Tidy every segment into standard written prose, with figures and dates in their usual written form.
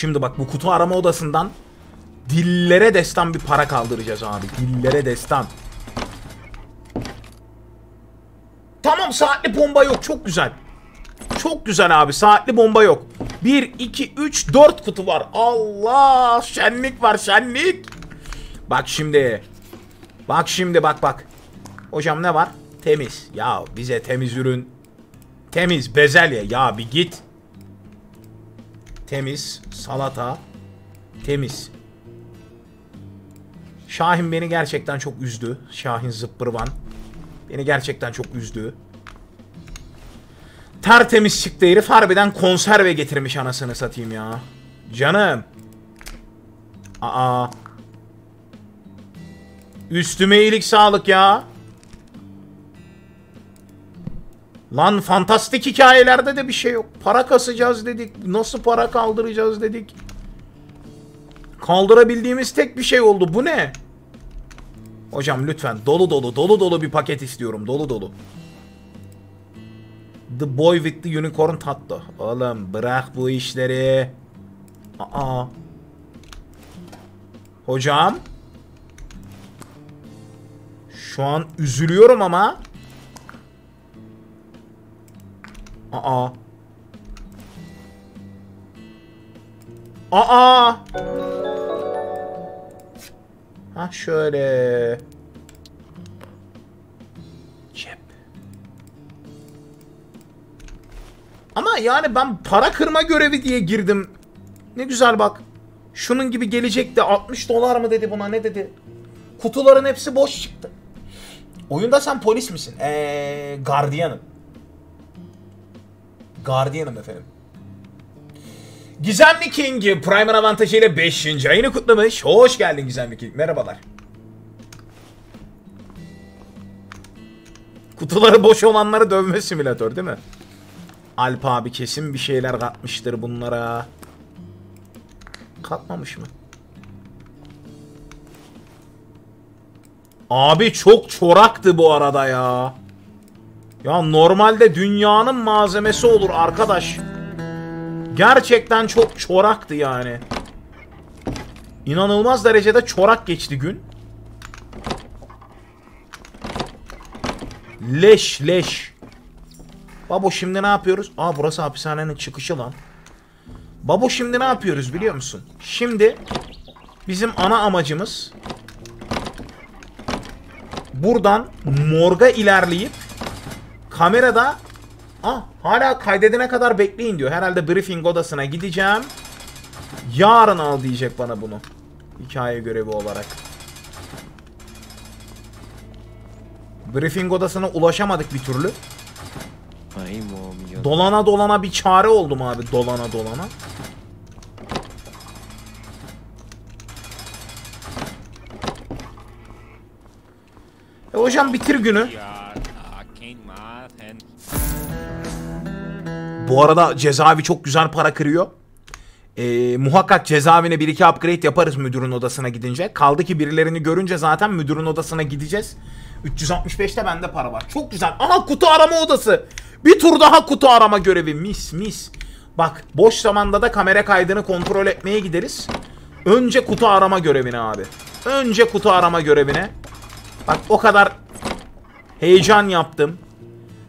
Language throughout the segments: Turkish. Şimdi bak, bu kutu arama odasından dillere destan bir para kaldıracağız abi. Dillere destan. Tamam, saatli bomba yok. Çok güzel. Çok güzel abi. Saatli bomba yok. 1, 2, 3, 4 kutu var. Allah! Şenlik var, şenlik. Bak şimdi. Bak şimdi, bak bak. Hocam ne var? Temiz. Ya bize temiz ürün. Temiz bezelye. Ya bir git. Temiz salata. Temiz. Şahin beni gerçekten çok üzdü. Şahin zıppırvan. Beni gerçekten çok üzdü. Tertemiz çıktı herif. Harbiden konserve getirmiş anasını satayım ya. Canım. Aa. Üstüme iyilik sağlık ya. Lan fantastik hikayelerde de bir şey yok. Para kasacağız dedik. Nasıl para kaldıracağız dedik. Kaldırabildiğimiz tek bir şey oldu. Bu ne? Hocam lütfen dolu dolu dolu dolu bir paket istiyorum. Dolu dolu. The boy with the unicorn tatlı. Oğlum bırak bu işleri. Aa. Hocam. Şu an üzülüyorum ama. Aa. Aa. Ha şöyle. Cep. Ama yani ben para kırma görevi diye girdim. Ne güzel bak. Şunun gibi gelecekti. 60 dolar mı dedi buna, ne dedi? Kutuların hepsi boş çıktı. Oyunda sen polis misin? Gardiyanım. Guardian'ım efendim. Gizemli King Primer avantajıyla 5. ayını kutlamış. Hoş geldin Gizemli King. Merhabalar. Kutuları boş olanları dövme simülatör değil mi? Alp abi kesin bir şeyler katmıştır bunlara. Katmamış mı? Abi çok çoraktı bu arada ya. Ya normalde dünyanın malzemesi olur arkadaş. Gerçekten çok çoraktı yani. İnanılmaz derecede çorak geçti gün. Leş leş. Babo şimdi ne yapıyoruz? Aa, burası hapishanenin çıkışı lan. Babo şimdi ne yapıyoruz biliyor musun? Şimdi bizim ana amacımız buradan morga ilerleyip kamerada, ah, hala kaydedene kadar bekleyin diyor. Herhalde briefing odasına gideceğim. Yarın al diyecek bana bunu. Hikaye görevi olarak. Briefing odasına ulaşamadık bir türlü. Dolana dolana bir çare oldum abi. Dolana dolana. Hocam bitir günü. Bu arada cezaevi çok güzel para kırıyor. Muhakkak cezaevine 1-2 upgrade yaparız müdürün odasına gidince. Kaldı ki birilerini görünce zaten müdürün odasına gideceğiz. 365'te bende para var. Çok güzel. Aha, kutu arama odası. Bir tur daha kutu arama görevi. Mis mis. Bak, boş zamanda da kamera kaydını kontrol etmeye gideriz. Önce kutu arama görevine abi. Önce kutu arama görevine. Bak, o kadar heyecan yaptım.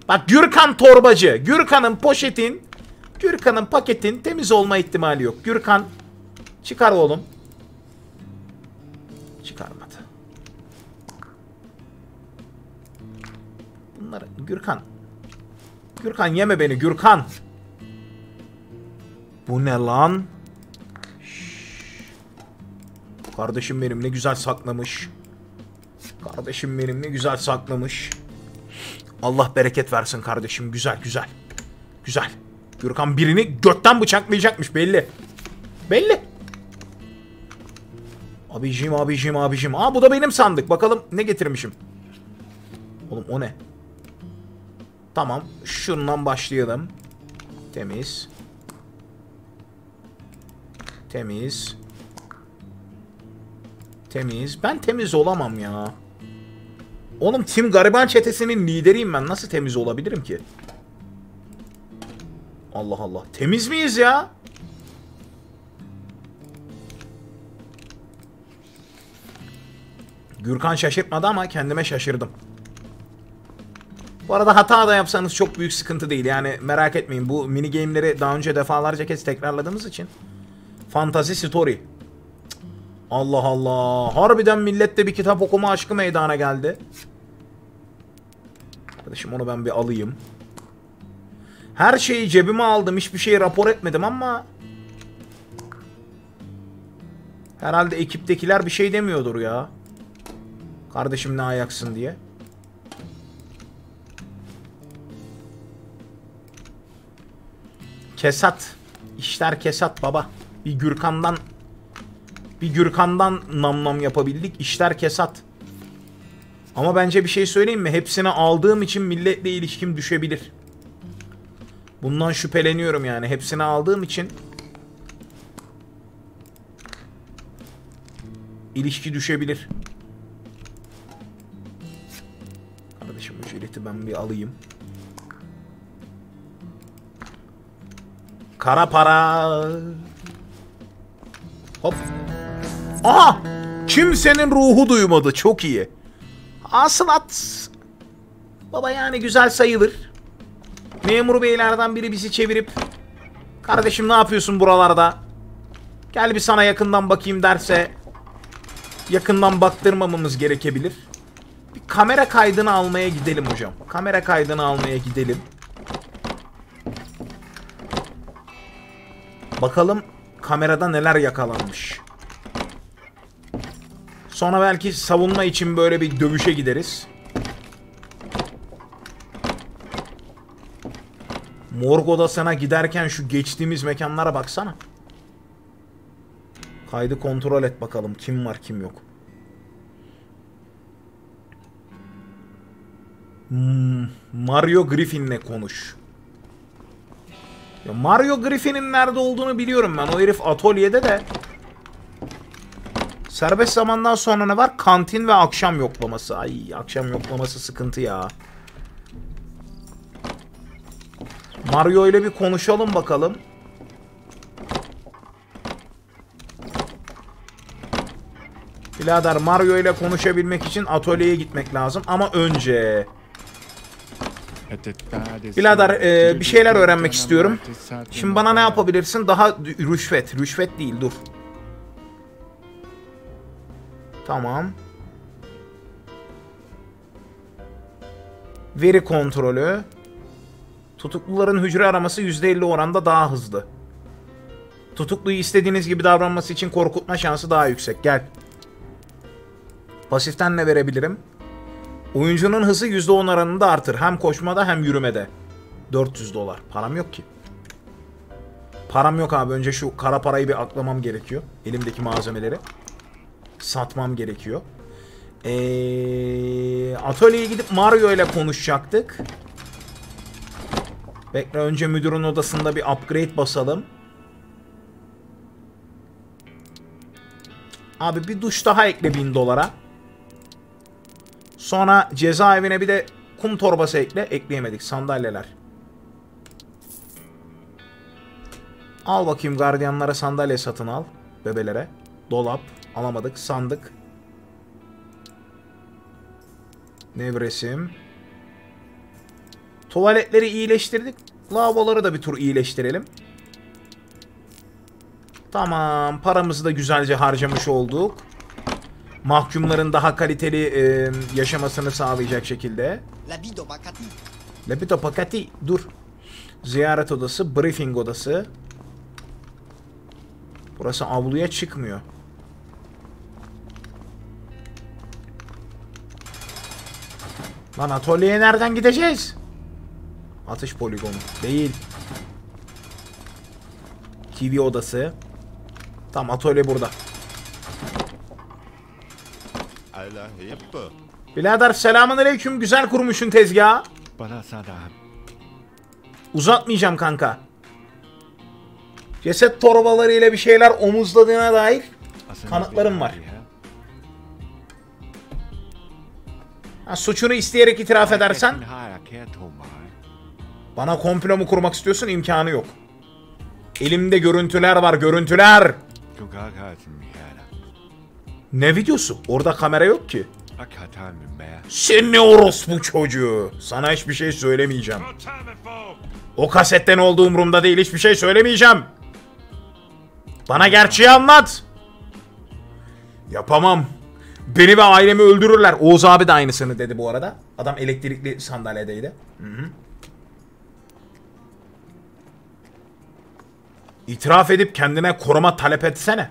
Bak, Gürkan torbacı. Gürkan'ın poşetin, Gürkan'ın paketin temiz olma ihtimali yok. Gürkan çıkar oğlum. Çıkarmadı. Bunları Gürkan. Gürkan yeme beni Gürkan. Bu ne lan? Şşş. Kardeşim benim ne güzel saklamış. Kardeşim benim ne güzel saklamış. Allah bereket versin kardeşim. Güzel güzel. Güzel. Gürkan birini götten bıçaklayacakmış belli. Belli. Abicim abicim abicim. Aa, bu da benim sandık. Bakalım ne getirmişim. Oğlum o ne? Tamam. Şundan başlayalım. Temiz. Temiz. Temiz. Ben temiz olamam ya. Oğlum Tim Gariban çetesinin lideriyim ben. Nasıl temiz olabilirim ki? Allah Allah. Temiz miyiz ya? Gürkan şaşırtmadı ama kendime şaşırdım. Bu arada hata da yapsanız çok büyük sıkıntı değil. Yani merak etmeyin. Bu mini game'leri daha önce defalarca kez tekrarladığımız için. Fantasy Story. Cık. Allah Allah. Harbiden millette bir kitap okuma aşkı meydana geldi. Kardeşim onu ben bir alayım. Her şeyi cebime aldım. Hiçbir şeyi rapor etmedim ama... Herhalde ekiptekiler bir şey demiyordur ya. Kardeşim ne ayaksın diye. Kesat. İşler kesat baba. Bir Gürkan'dan nam yapabildik. İşler kesat. Ama bence bir şey söyleyeyim mi? Hepsini aldığım için milletle ilişkim düşebilir. Bundan şüpheleniyorum yani. Hepsini aldığım için ilişki düşebilir. Kardeşim bu jileti ben bir alayım. Kara para. Hop. Aha! Kimsenin ruhu duymadı. Çok iyi. Aslat. Baba yani güzel sayılır. Memur beylerden biri bizi çevirip kardeşim ne yapıyorsun buralarda? Gel bir sana yakından bakayım derse yakından baktırmamamız gerekebilir. Bir kamera kaydını almaya gidelim hocam. Kamera kaydını almaya gidelim. Bakalım kamerada neler yakalanmış. Sonra belki savunma için böyle bir dövüşe gideriz. Morg odasına giderken şu geçtiğimiz mekanlara baksana. Kaydı kontrol et bakalım. Kim var kim yok. Mario Griffin'le konuş. Ya Mario Griffin'in nerede olduğunu biliyorum ben. O herif atölyede de. Serbest zamandan sonra ne var? Kantin ve akşam yoklaması. Ay akşam yoklaması sıkıntı ya. Mario ile bir konuşalım bakalım. Birader Mario ile konuşabilmek için atölyeye gitmek lazım. Ama önce... Birader bir şeyler öğrenmek istiyorum. Şimdi bana ne yapabilirsin? Daha rüşvet. Rüşvet değil dur. Tamam. Veri kontrolü. Tutukluların hücre araması %50 oranda daha hızlı. Tutukluyu istediğiniz gibi davranması için korkutma şansı daha yüksek. Gel. Pasiften ne verebilirim? Oyuncunun hızı %10 oranında artır. Hem koşmada hem yürümede. $400. Param yok ki. Param yok abi. Önce şu kara parayı bir atlamam gerekiyor. Elimdeki malzemeleri. Satmam gerekiyor. Atölyeye gidip Mario ile konuşacaktık. Bekle önce müdürün odasında bir upgrade basalım. Abi bir duş daha ekle $1000. Sonra cezaevine bir de kum torbası ekle. Ekleyemedik sandalyeler. Al bakayım gardiyanlara sandalye satın al. Bebelere. Dolap. Alamadık. Sandık. Nevresim. Tuvaletleri iyileştirdik. Lavaboları da bir tur iyileştirelim. Tamam. Paramızı da güzelce harcamış olduk. Mahkumların daha kaliteli yaşamasını sağlayacak şekilde. Labido pakati. Dur. Ziyaret odası. Briefing odası. Burası avluya çıkmıyor. Lan atölyeye nereden gideceğiz? Atış poligonu. Değil. TV odası. Tam atölye burada. Birader selamünaleyküm. Güzel kurmuşsun tezgahı. Uzatmayacağım kanka. Ceset torbalarıyla bir şeyler omuzladığına dair kanıtlarım var. Ha, suçunu isteyerek itiraf edersen. Bana komplo mu kurmak istiyorsun? İmkanı yok. Elimde görüntüler var. Görüntüler. Ne videosu? Orada kamera yok ki. Sen ne orospu çocuğu? Sana hiçbir şey söylemeyeceğim. O kasetten olduğu umurumda değil, hiçbir şey söylemeyeceğim. Bana gerçeği anlat. Yapamam. Beni ve ailemi öldürürler. Oğuz abi de aynısını dedi bu arada. Adam elektrikli sandalyedeydi. Hı-hı. İtiraf edip kendine koruma talep etsene.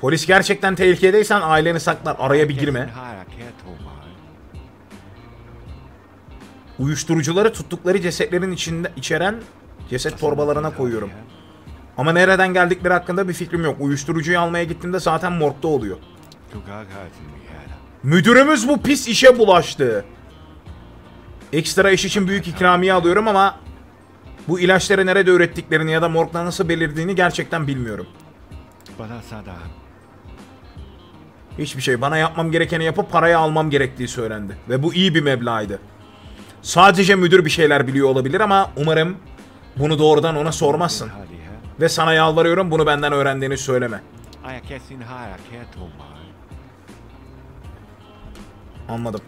Polis gerçekten tehlikedeysen aileni saklar. Araya bir girme. Uyuşturucuları tuttukları cesetlerin içinde içeren ceset torbalarına koyuyorum. Ama nereden geldikleri hakkında bir fikrim yok. Uyuşturucuyu almaya gittiğimde zaten morgda oluyor. Müdürümüz bu pis işe bulaştı. Ekstra iş için büyük ikramiye alıyorum ama bu ilaçları nerede ürettiklerini ya da morgda nasıl belirdiğini gerçekten bilmiyorum. Hiçbir şey. Bana yapmam gerekeni yapıp parayı almam gerektiği söylendi. Ve bu iyi bir meblağdı. Sadece müdür bir şeyler biliyor olabilir ama umarım bunu doğrudan ona sormazsın. Ve sana yalvarıyorum bunu benden öğrendiğini söyleme. Anladım.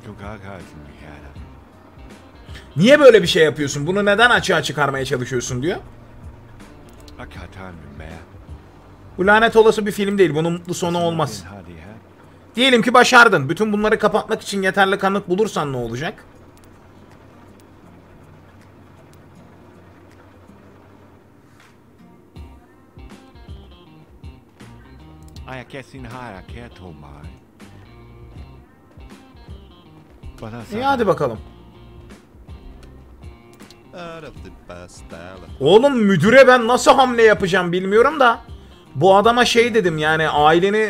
Niye böyle bir şey yapıyorsun? Bunu neden açığa çıkarmaya çalışıyorsun diyor. Bu lanet olası bir film değil. Bunun mutlu sonu olmaz. Diyelim ki başardın. Bütün bunları kapatmak için yeterli kanıt bulursan ne olacak? İyi hadi bakalım. Oğlum müdüre ben nasıl hamle yapacağım bilmiyorum da. Bu adama şey dedim yani aileni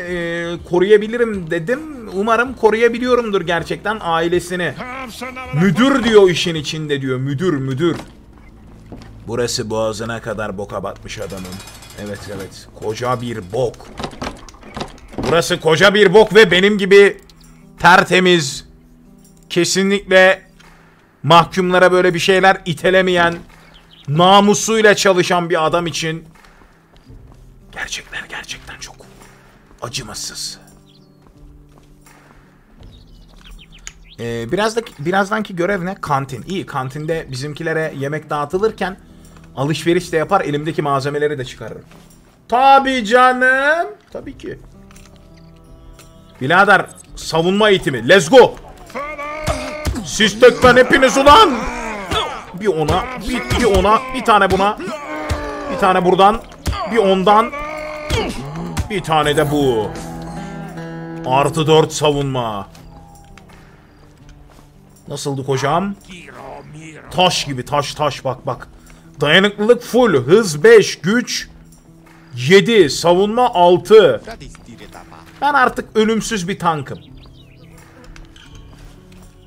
koruyabilirim dedim. Umarım koruyabiliyorumdur gerçekten ailesini. Müdür diyor işin içinde diyor. Müdür müdür. Burası boğazına kadar boka batmış adamın. Evet evet. Koca bir bok. Burası koca bir bok ve benim gibi tertemiz, kesinlikle mahkumlara böyle bir şeyler itelemeyen, namusuyla çalışan bir adam için gerçekler gerçekten çok acımasız. Birazdanki görev ne? Kantin. İyi, kantinde bizimkilere yemek dağıtılırken alışveriş de yapar, elimdeki malzemeleri de çıkarırım. Tabii canım. Tabii ki. Birader savunma eğitimi. Let's go. Siz tökmen hepiniz ulan. Bir ona, bir ona, bir tane buna. Bir tane buradan. Bir ondan. Bir tane de bu. Artı 4 savunma. Nasıldı hocam? Taş gibi taş bak bak. Dayanıklılık full. Hız 5. Güç 7. Savunma 6. Ben artık ölümsüz bir tankım.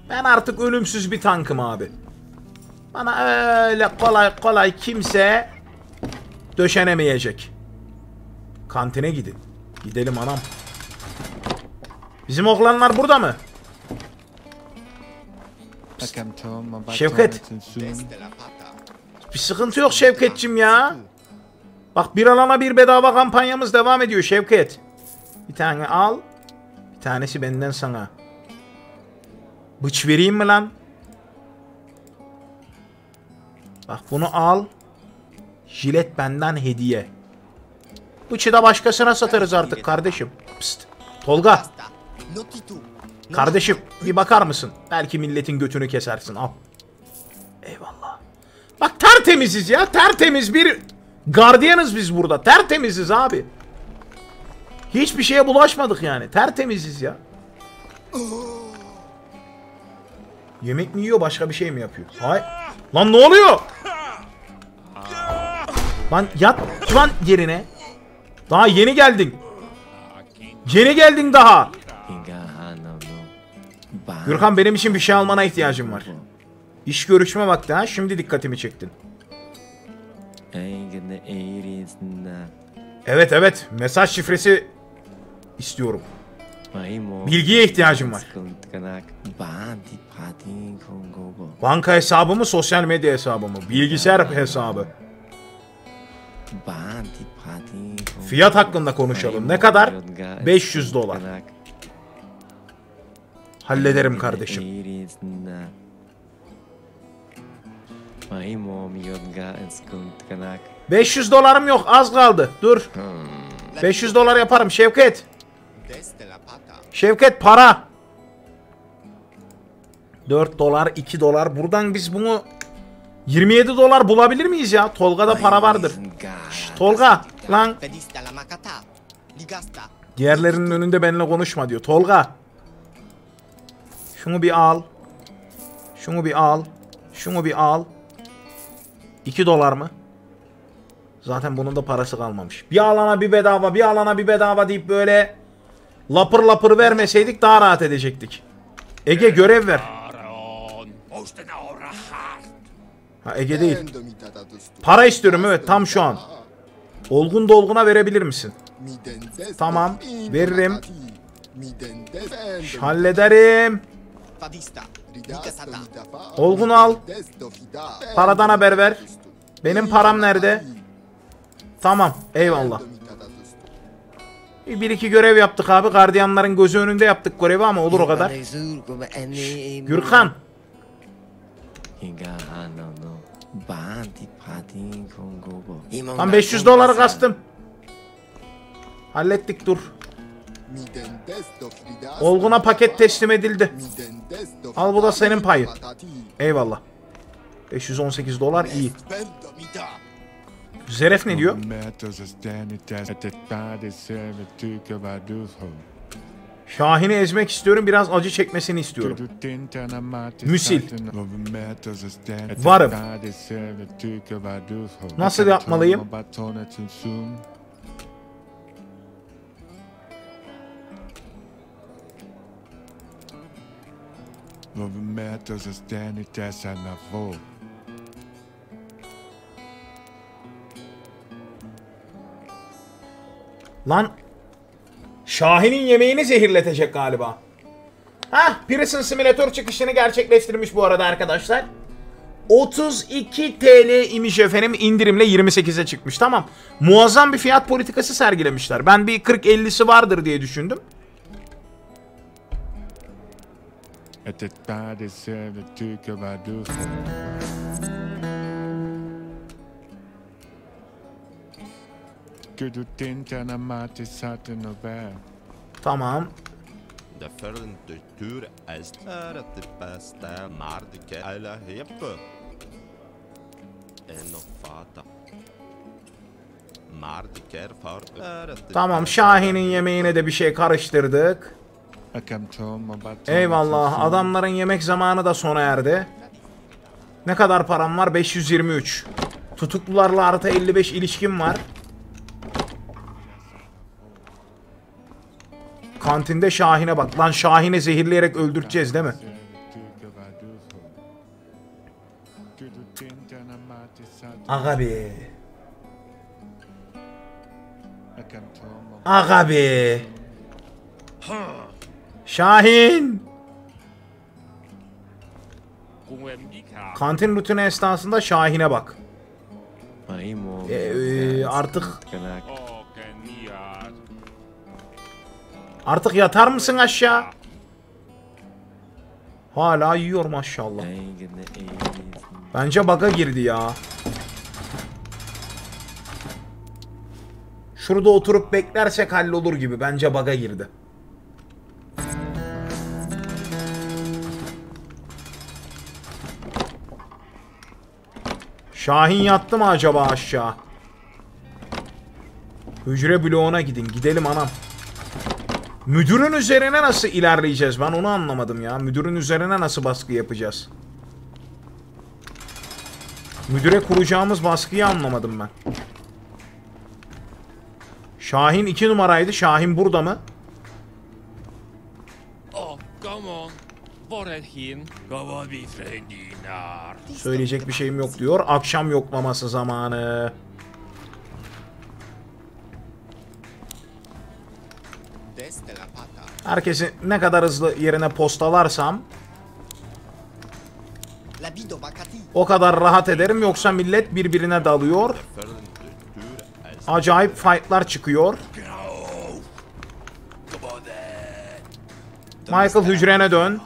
Ben artık ölümsüz bir tankım abi. Bana öyle kolay kolay kimse döşenemeyecek. Kantine gidin. Gidelim anam. Bizim oğlanlar burada mı? Pist. Şevket. Bir sıkıntı yok Şevket'cim ya. Bak bir alana bir bedava kampanyamız devam ediyor Şevket. Bir tane al. Bir tanesi benden sana. Bıç vereyim mi lan? Bak bunu al. Jilet benden hediye. Bıçı da başkasına satarız artık kardeşim. Pst. Tolga. Kardeşim bir bakar mısın? Belki milletin götünü kesersin. Al. Eyvallah. Bak tertemiziz ya. Tertemiz bir gardiyanız biz burada. Tertemiziz abi. Hiçbir şeye bulaşmadık yani. Tertemiziz ya. Yemek mi yiyor başka bir şey mi yapıyor? Hayır. Lan ne oluyor? Lan yat lan yerine. Daha yeni geldin. Yeni geldin daha. Gürkan benim için bir şey almana ihtiyacım var. İş görüşme vakti ha. Şimdi dikkatimi çektin. Evet evet. Mesaj şifresi istiyorum. Bilgiye ihtiyacım var. Banka hesabı mı, sosyal medya hesabı mı? Bilgisayar hesabı. Fiyat hakkında konuşalım. Ne kadar? 500 dolar. Hallederim kardeşim. $500 yok, az kaldı. Dur. 500 dolar yaparım Şevket. Şevket para. 4 dolar, 2 dolar. Buradan biz bunu 27 dolar bulabilir miyiz ya? Tolga'da para vardır. Şş, Tolga lan. Diğerlerinin önünde benimle konuşma diyor. Tolga. Şunu bir al. Şunu bir al. Şunu bir al. 2 dolar mı? Zaten bunun da parası kalmamış. Bir alana bir bedava, bir alana bir bedava deyip böyle lapır lapır vermeseydik daha rahat edecektik. Ege görev ver. Ha, Ege değil. Para istiyorum, evet, tam şu an. Olgun dolguna verebilir misin? Tamam, veririm. Hallederim. Olgun al. Paradan haber ver. Benim param nerede? Tamam, eyvallah. Bir iki görev yaptık abi. Gardiyanların gözü önünde yaptık görevi ama olur o kadar. Şş, Gürkan. Tam 500 doları kastım. Hallettik, dur. Olgun'a paket teslim edildi. Al, bu da senin payın. Eyvallah. 518 dolar iyi. Zeref ne diyor? Şahin'i ezmek istiyorum, biraz acı çekmesini istiyorum. Müsil. Varım. Nasıl yapmalıyım? Lan Şahin'in yemeğini zehirletecek galiba. Hah, Prison Simulator çıkışını gerçekleştirmiş bu arada arkadaşlar. 32 TL imiş efendim, indirimle 28'e çıkmış. Tamam, muazzam bir fiyat politikası sergilemişler. Ben bir 40-50'si vardır diye düşündüm. Tamam. Tamam, Şahin'in yemeğine de bir şey karıştırdık. Eyvallah, adamların yemek zamanı da sona erdi. Ne kadar param var? 523. Tutuklularla artı 55 ilişkim var. Kantinde Şahin'e bak. Lan Şahin'i zehirleyerek öldüreceğiz değil mi? Aga be. Aga be. Şahin. Kantin rutini esnasında Şahin'e bak. Artık yatar mısın aşağı? Hala yiyor maşallah. Bence bug'a girdi ya. Şurada oturup beklersek hallolur gibi. Bence bug'a girdi. Şahin yattı mı acaba aşağı? Hücre bloğuna gidin. Gidelim anam. Müdürün üzerine nasıl ilerleyeceğiz? Ben onu anlamadım ya. Müdürün üzerine nasıl baskı yapacağız? Müdüre kuracağımız baskıyı anlamadım ben. Şahin 2 numaraydı. Şahin burada mı? Söyleyecek bir şeyim yok diyor. Akşam yoklaması zamanı. Herkesi ne kadar hızlı yerine postalarsam o kadar rahat ederim, yoksa millet birbirine dalıyor. Acayip fight'lar çıkıyor. Michael hücrene dön.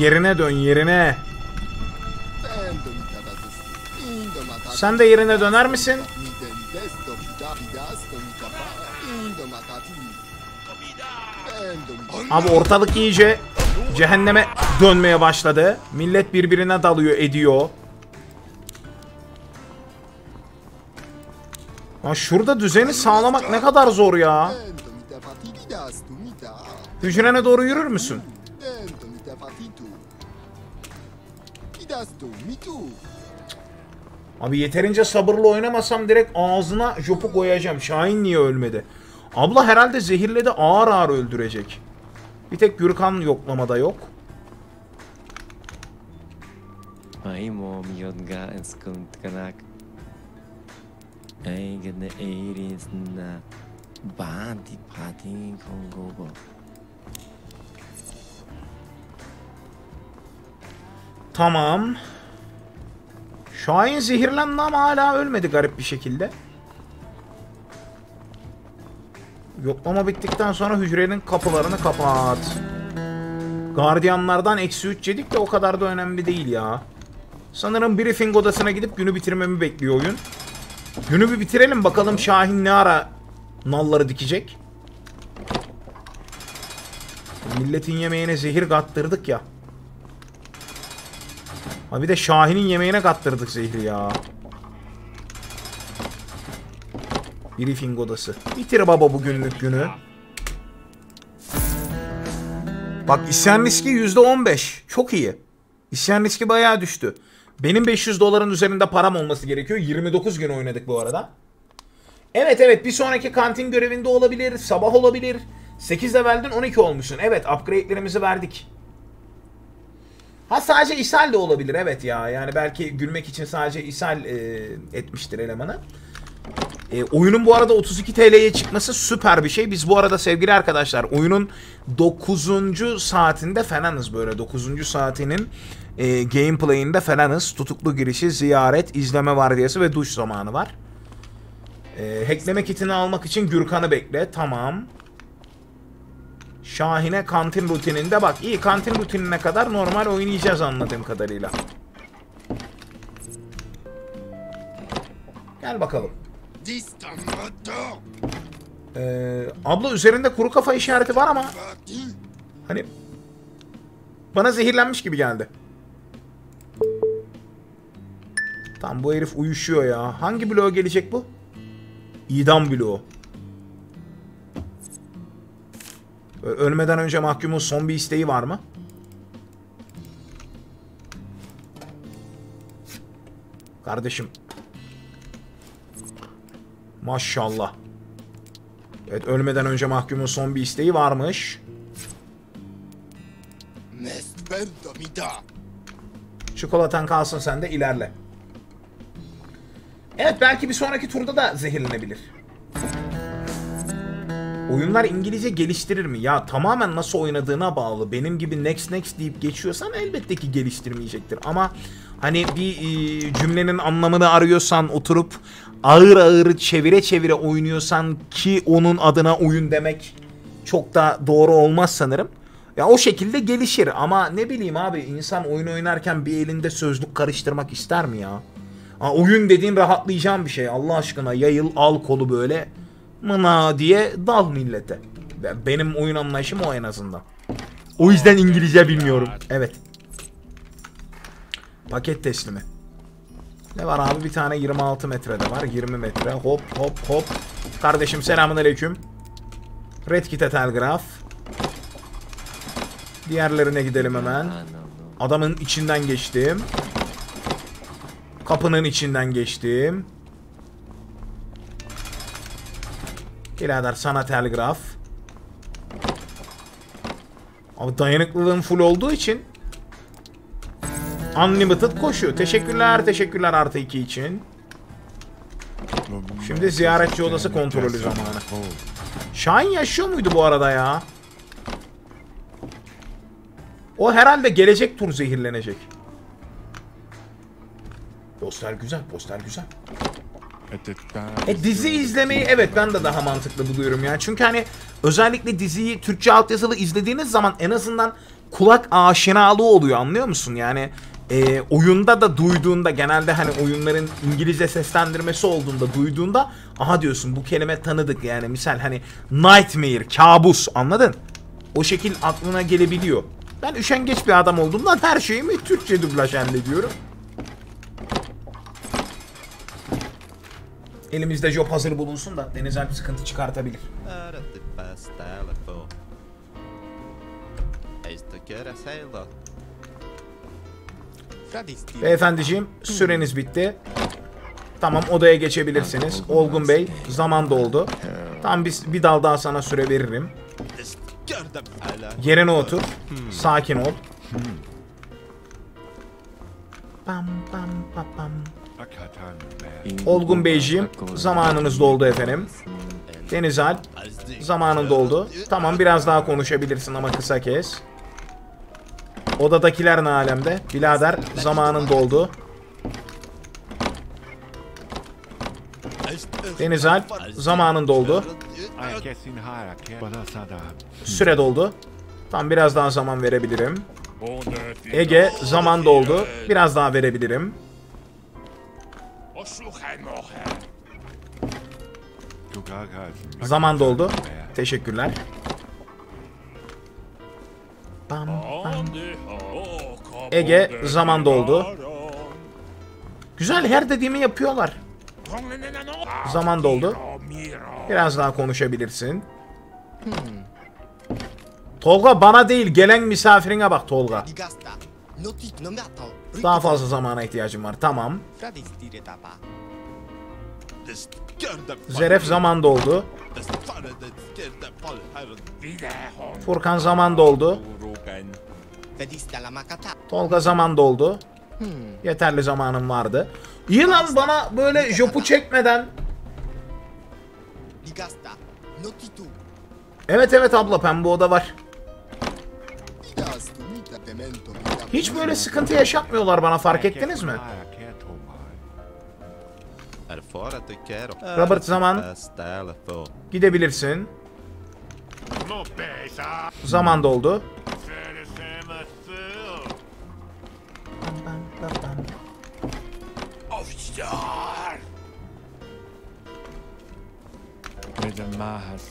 Yerine dön, yerine. Sen de yerine döner misin? Abi ortalık iyice cehenneme dönmeye başladı. Millet birbirine dalıyor, ediyor. Lan şurada düzeni sağlamak ne kadar zor ya. Hücrene doğru yürür müsün? Abi yeterince sabırlı oynamasam direkt ağzına jopu koyacağım. Şahin niye ölmedi? Abla herhalde zehirledi, ağır ağır öldürecek. Bir tek Gürkan yoklamada yok. Tamam. Şahin zehirlendi ama hala ölmedi garip bir şekilde. Yoklama bittikten sonra hücrenin kapılarını kapat. Gardiyanlardan -3 yedik de o kadar da önemli değil ya. Sanırım briefing odasına gidip günü bitirmemi bekliyor oyun. Günü bir bitirelim bakalım, Şahin ne ara nalları dikecek. Milletin yemeğine zehir kattırdık ya. Ha bir de Şahin'in yemeğine kattırdık zehri ya. Briefing odası. Bitir baba bugünlük günü. Bak isyan riski %15. Çok iyi. İsyan riski bayağı düştü. Benim $500 üzerinde param olması gerekiyor. 29 gün oynadık bu arada. Evet, bir sonraki kantin görevinde olabilir. Sabah olabilir. 8 levelden 12 olmuşsun. Evet, upgrade'lerimizi verdik. Ha sadece ishal de olabilir, evet ya. Yani belki gülmek için sadece ishal etmiştir elemanı. Oyunun bu arada 32 TL'ye çıkması süper bir şey. Biz bu arada sevgili arkadaşlar oyunun 9. saatinde falanız böyle. 9. saatinin gameplay'inde falanız. Tutuklu girişi, ziyaret, izleme vardiyası ve duş zamanı var. Hackleme kitini almak için Gürkan'ı bekle. Tamam. Şahin'e kantin rutininde bak. İyi, kantin rutinine kadar normal oynayacağız anladığım kadarıyla. Gel bakalım. Abla üzerinde kuru kafa işareti var ama hani bana zehirlenmiş gibi geldi. Tam bu herif uyuşuyor ya. Hangi bloğa gelecek bu? İdam bloğu. Ölmeden önce mahkumun son bir isteği var mı? Kardeşim. Maşallah. Evet, ölmeden önce mahkumun son bir isteği varmış. Çikolatan kalsın sende, ilerle. Evet, belki bir sonraki turda da zehirlenebilir. Oyunlar İngilizce geliştirir mi? Ya tamamen nasıl oynadığına bağlı. Benim gibi next deyip geçiyorsan elbette ki geliştirmeyecektir. Ama hani bir cümlenin anlamını arıyorsan, oturup ağır ağır çevire çevire oynuyorsan ki onun adına oyun demek çok da doğru olmaz sanırım. Ya o şekilde gelişir ama ne bileyim abi, insan oyun oynarken bir elinde sözlük karıştırmak ister mi ya? Ha, oyun dediğin rahatlayacağım bir şey. Allah aşkına yayıl, al kolu böyle. Mına diye dal millete. Benim oyun anlayışım o en azından. O yüzden İngilizce bilmiyorum. Evet. Paket teslimi. Ne var abi? Bir tane 26 metrede var. 20 metre. Hop hop hop. Kardeşim selamünaleyküm. Red Kit'e telgraf. Diğerlerine gidelim hemen. Adamın içinden geçtim. Kapının içinden geçtim. Birader sana telgraf. Abi dayanıklılığım full olduğu için unlimited koşuyor. Teşekkürler, teşekkürler artı 2 için. Şimdi ziyaretçi odası kontrolü zamanı. Şahin yaşıyor muydu bu arada ya? O herhalde gelecek tur zehirlenecek. Poster güzel, poster güzel. Dizi izlemeyi evet ben de daha mantıklı buluyorum ya. Çünkü hani özellikle diziyi Türkçe altyazılı izlediğiniz zaman en azından kulak aşinalığı oluyor, anlıyor musun? Yani oyunda da duyduğunda, genelde hani oyunların İngilizce seslendirmesi olduğunda duyduğunda aha diyorsun bu kelime tanıdık, yani misal hani nightmare, kabus, anladın? O şekil aklına gelebiliyor. Ben üşengeç bir adam olduğumdan her şeyimi Türkçe dublaj hallediyorum. Elimizde job hazır bulunsun da Deniz Alp sıkıntı çıkartabilir. Beyefendiciğim süreniz bitti. Tamam, odaya geçebilirsiniz. Olgun Bey, zaman doldu. Tam bir dal daha sana süre veririm. Yerine otur. Sakin ol. Pam pam pam pam. Olgun Beyciğim, zamanınız doldu efendim. Deniz Alp, zamanın doldu. Tamam, biraz daha konuşabilirsin ama kısa kes. Odadakiler ne alemde? Birader, zamanın doldu. Deniz Alp, zamanın doldu. Süre doldu. Tam biraz daha zaman verebilirim. Ege, zaman doldu. Biraz daha verebilirim. Zaman doldu. Teşekkürler. Bam, bam. Ege, zaman doldu. Güzel, her dediğimi yapıyorlar. Zaman doldu. Biraz daha konuşabilirsin. Tolga, bana değil gelen misafirine bak Tolga. Daha fazla zamana ihtiyacım var. Tamam. Zeref, zaman doldu. Furkan, zaman doldu. Tolga, zaman doldu. Yeterli zamanım vardı. İyi lan, bana böyle jopu çekmeden. Evet evet abla, pembe oda var. Hiç böyle sıkıntı yaşatmıyorlar bana, fark ettiniz mi? Robert, zaman. Gidebilirsin. Zaman doldu.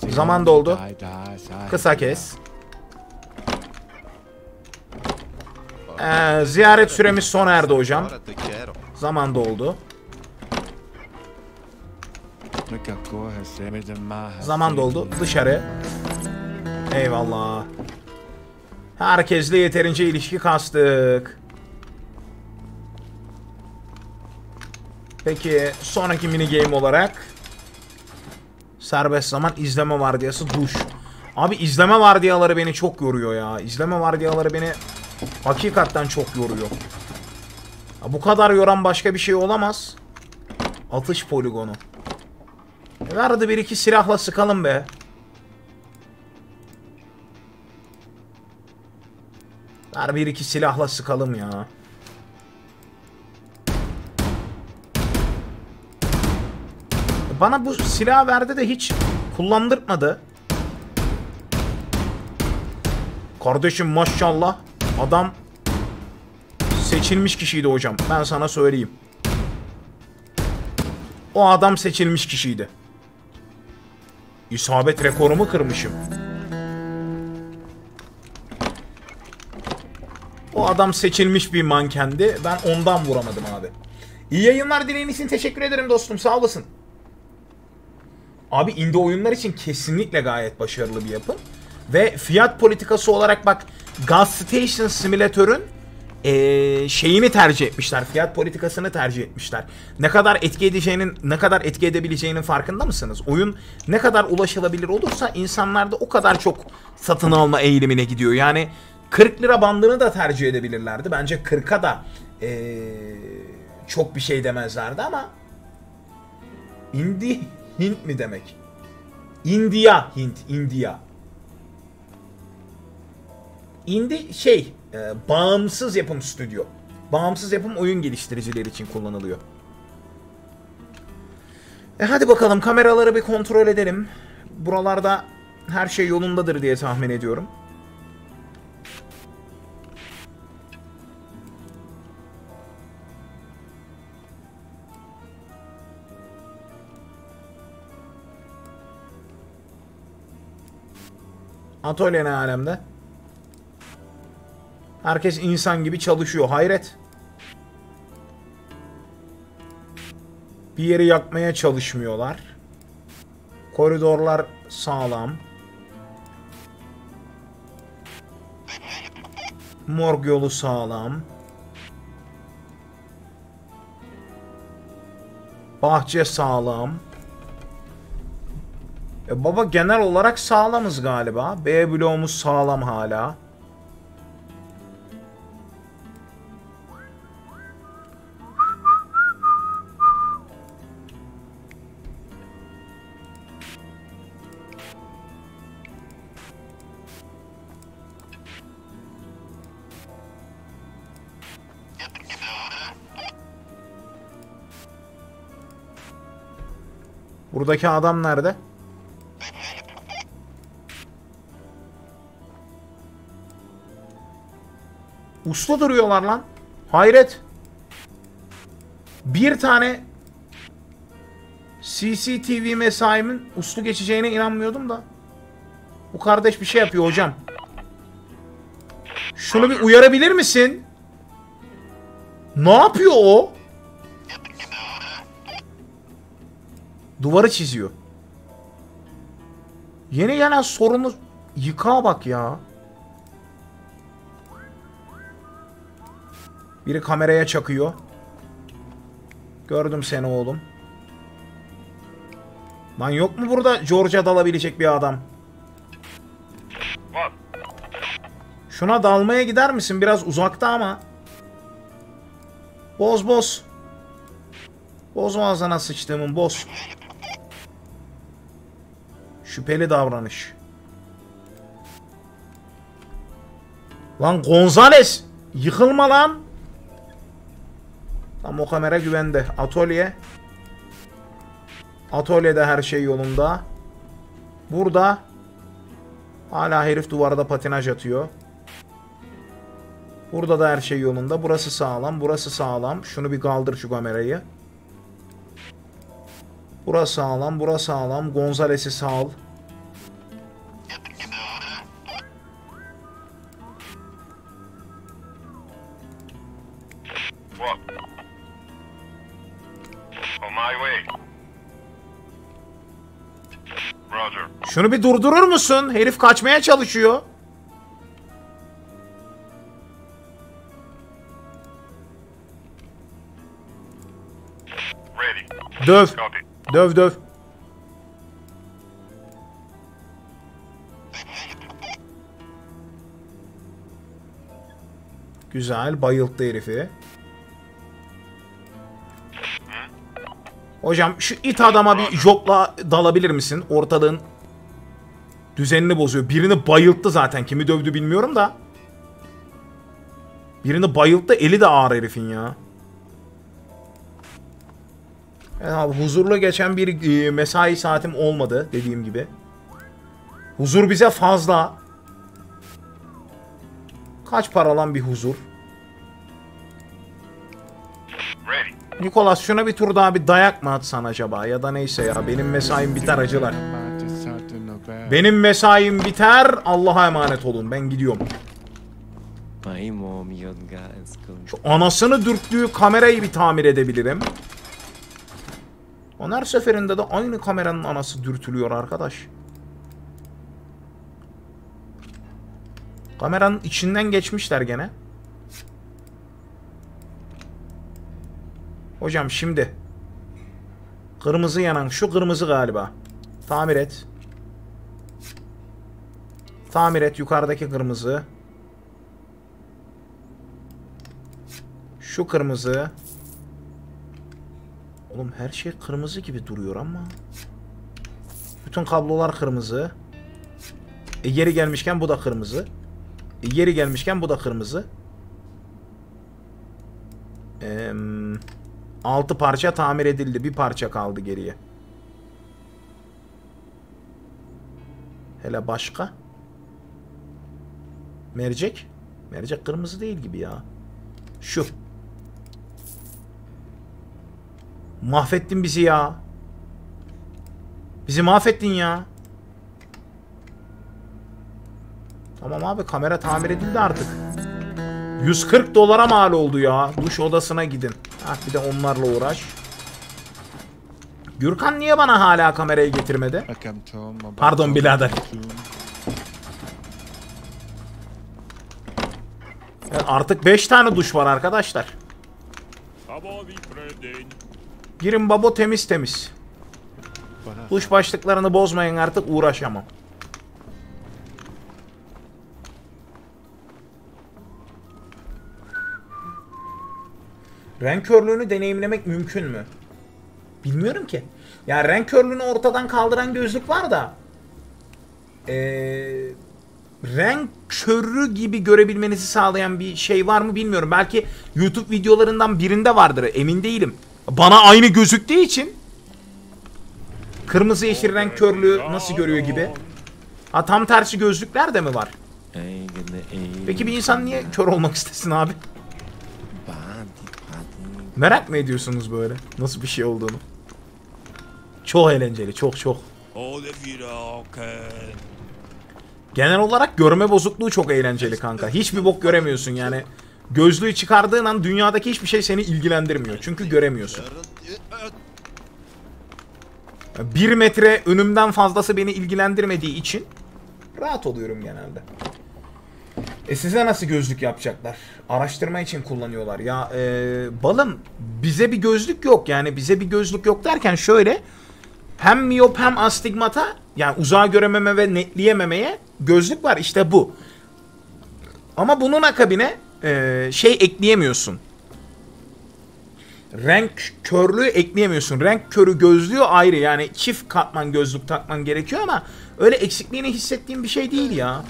Zaman doldu. Kısa kes. Ziyaret süremiz sona erdi hocam. Zaman doldu. Zaman doldu. Dışarı. Eyvallah. Herkesle yeterince ilişki kastık. Peki sonraki mini game olarak serbest zaman, izleme vardiyası, duş. Abi izleme vardiyaları beni çok yoruyor ya. İzleme vardiyaları beni hakikaten çok yoruyor. Ya bu kadar yoran başka bir şey olamaz. Atış poligonu. Nerede bir iki silahla sıkalım be. Ver bir iki silahla sıkalım ya. Bana bu silah verdi de hiç kullandırmadı. Kardeşim maşallah. Adam seçilmiş kişiydi hocam. Ben sana söyleyeyim. O adam seçilmiş kişiydi. İsabet rekorumu kırmışım. O adam seçilmiş bir mankendi. Ben ondan vuramadım abi. İyi yayınlar dileğin için teşekkür ederim dostum. Sağ olasın. Abi indie oyunlar için kesinlikle gayet başarılı bir yapım. Ve fiyat politikası olarak bak Gas Station Simulator'ın şeyini tercih etmişler. Fiyat politikasını tercih etmişler. Ne kadar etki edeceğinin, ne kadar etki edebileceğinin farkında mısınız? Oyun ne kadar ulaşılabilir olursa insanlarda o kadar çok satın alma eğilimine gidiyor. Yani 40 lira bandını da tercih edebilirlerdi. Bence 40'a da çok bir şey demezlerdi ama Hindi Hint mi demek? India Hint, India. Indi şey, bağımsız yapım stüdyo. Bağımsız yapım oyun geliştiricileri için kullanılıyor. Hadi bakalım kameraları bir kontrol edelim. Buralarda her şey yolundadır diye tahmin ediyorum. Atölye ne alemde? Herkes insan gibi çalışıyor. Hayret. Bir yeri yakmaya çalışmıyorlar. Koridorlar sağlam. Morg yolu sağlam. Bahçe sağlam. Baba genel olarak sağlamız galiba. B bloğumuz sağlam hala. Buradaki adam nerede? Uslu duruyorlar lan. Hayret. Bir tane CCTV mesaimin uslu geçeceğine inanmıyordum da. Bu kardeş bir şey yapıyor hocam. Şunu bir uyarabilir misin? Ne yapıyor o? Duvarı çiziyor. Yeni gelen sorunu yıkağa bak ya. Biri kameraya çakıyor. Gördüm seni oğlum. Lan yok mu burada George'a dalabilecek bir adam? Şuna dalmaya gider misin? Biraz uzakta ama. Boz boz. Boz ağzına sıçtığımın boz. Şüpheli davranış. Lan Gonzales! Yıkılma lan! Tam o kamera güvende. Atölye. Atölyede her şey yolunda. Burada hala herif duvarda patinaj atıyor. Burada da her şey yolunda. Burası sağlam. Burası sağlam. Şunu bir kaldır şu kamerayı. Burası sağlam. Burası sağlam. Gonzales'i sağ. Şunu bir durdurur musun? Herif kaçmaya çalışıyor. Ready. Döv. Döv döv. Güzel, bayılttı herifi. Hocam şu it adama bir jopla dalabilir misin? Ortalığın düzenini bozuyor. Birini bayılttı zaten. Kimi dövdü bilmiyorum da. Birini bayılttı. Eli de ağır herifin ya. Yani huzurlu geçen bir mesai saatim olmadı dediğim gibi. Huzur bize fazla. Kaç para lan bir huzur? Nikolas şuna bir tur daha bir dayak mı atsan acaba? Ya da neyse ya, benim mesaim biter acılar. Benim mesaim biter. Allah'a emanet olun. Ben gidiyorum. Şu anasını dürttüğü kamerayı bir tamir edebilirim. Her seferinde de aynı kameranın anası dürtülüyor arkadaş. Kameranın içinden geçmişler gene. Hocam şimdi. Kırmızı yanan. Şu kırmızı galiba. Tamir et. Tamir et yukarıdaki kırmızı. Şu kırmızı. Oğlum her şey kırmızı gibi duruyor ama. Bütün kablolar kırmızı. Yeri gelmişken bu da kırmızı. Yeri gelmişken bu da kırmızı. 6 parça tamir edildi. Bir parça kaldı geriye. Hele başka. Mercek. Mercek kırmızı değil gibi ya. Şu. Mahvettin bizi ya. Bizi mahvettin ya. Tamam abi, kamera tamir edildi artık. 140 dolara mal oldu ya. Duş odasına gidin. Ah, bir de onlarla uğraş. Gürkan niye bana hala kamerayı getirmedi? Pardon birader. Yani artık 5 tane duş var arkadaşlar. Girin babo, temiz temiz. Duş başlıklarını bozmayın artık, uğraşamam. Renk körlüğünü deneyimlemek mümkün mü? Bilmiyorum ki. Ya yani renk körlüğünü ortadan kaldıran gözlük var da. Renk körü gibi görebilmenizi sağlayan bir şey var mı bilmiyorum. Belki YouTube videolarından birinde vardır, emin değilim. Bana aynı gözüktüğü için. Kırmızı yeşil renk körlüğü nasıl görüyor gibi. Ha, tam tersi gözlükler de mi var? Peki bir insan niye kör olmak istesin abi? Merak mı ediyorsunuz böyle nasıl bir şey olduğunu? Çok eğlenceli, çok çok. Genel olarak görme bozukluğu çok eğlenceli kanka. Hiçbir bok göremiyorsun yani. Gözlüğü çıkardığın an dünyadaki hiçbir şey seni ilgilendirmiyor. Çünkü göremiyorsun. 1 metre önümden fazlası beni ilgilendirmediği için rahat oluyorum genelde. Size nasıl gözlük yapacaklar? Araştırma için kullanıyorlar. Ya balım, bize bir gözlük yok. Yani bize bir gözlük yok derken şöyle. Hem miyop hem astigmata, yani uzağa görememe ve netleyememeye gözlük var. İşte bu. Ama bunun akabine şey ekleyemiyorsun. Renk körlüğü ekleyemiyorsun. Renk körü gözlüğü ayrı. Yani çift katman gözlük takman gerekiyor ama öyle eksikliğini hissettiğim bir şey değil ya.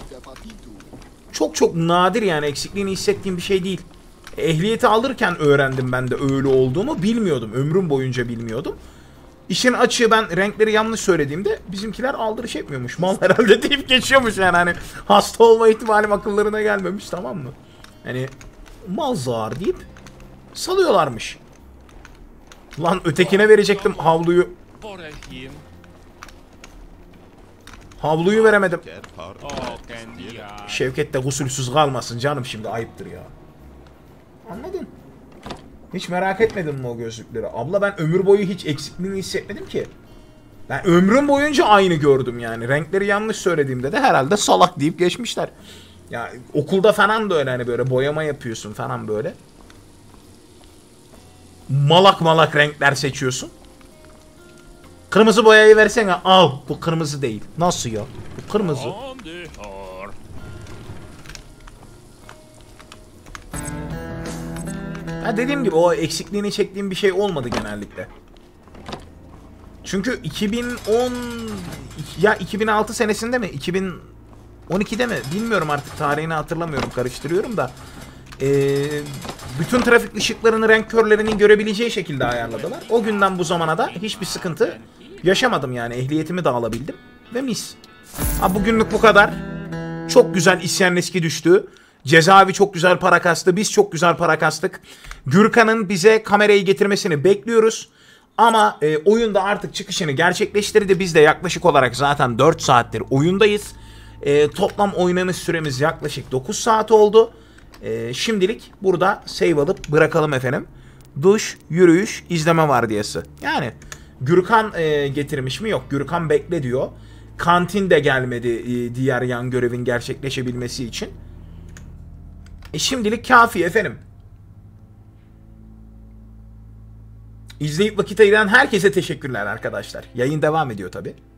Çok çok nadir yani, eksikliğini hissettiğim bir şey değil. Ehliyeti alırken öğrendim ben de öyle olduğumu, bilmiyordum. Ömrüm boyunca bilmiyordum. İşin açığı ben renkleri yanlış söylediğimde bizimkiler aldırış etmiyormuş. Mal herhalde deyip geçiyormuş yani, hani hasta olma ihtimalim akıllarına gelmemiş, tamam mı? Hani mal zar deyip salıyorlarmış. Lan ötekine verecektim havluyu. Havluyu veremedim. Şevket de gusülsüz kalmasın canım, şimdi ayıptır ya. Anladın? Hiç merak etmedin mi o gözlükleri? Abla ben ömür boyu hiç eksikliğini hissetmedim ki. Ben ömrüm boyunca aynı gördüm yani. Renkleri yanlış söylediğimde de herhalde salak deyip geçmişler. Ya okulda falan da öyle, hani böyle boyama yapıyorsun falan böyle. Malak malak renkler seçiyorsun. Kırmızı boyayı versene. Al. Bu kırmızı değil. Nasıl ya? Bu kırmızı. Ya dediğim gibi o eksikliğini çektiğim bir şey olmadı genellikle. Çünkü 2010 ya 2006 senesinde mi? 2012'de mi? Bilmiyorum artık, tarihini hatırlamıyorum. Karıştırıyorum da. Bütün trafik ışıklarını renk körlerinin görebileceği şekilde ayarladılar. O günden bu zamana da hiçbir sıkıntı yaşamadım yani. Ehliyetimi de alabildim ve mis. Ha, bugünlük bu kadar. Çok güzel isyan riski düştü. Cezaevi çok güzel para kastı. Biz çok güzel para kastık. Gürkan'ın bize kamerayı getirmesini bekliyoruz. Ama oyunda artık çıkışını gerçekleştirdi. Biz de yaklaşık olarak zaten 4 saattir oyundayız. Toplam oynanış süremiz yaklaşık 9 saat oldu. Şimdilik burada save alıp bırakalım efendim. Duş, yürüyüş, izleme vardiyası. Yani Gürkan getirmiş mi? Yok. Gürkan bekle diyor. Kantin de gelmedi diğer yan görevin gerçekleşebilmesi için. Şimdilik kafi efendim. İzleyip vakit ayıran herkese teşekkürler arkadaşlar. Yayın devam ediyor tabii.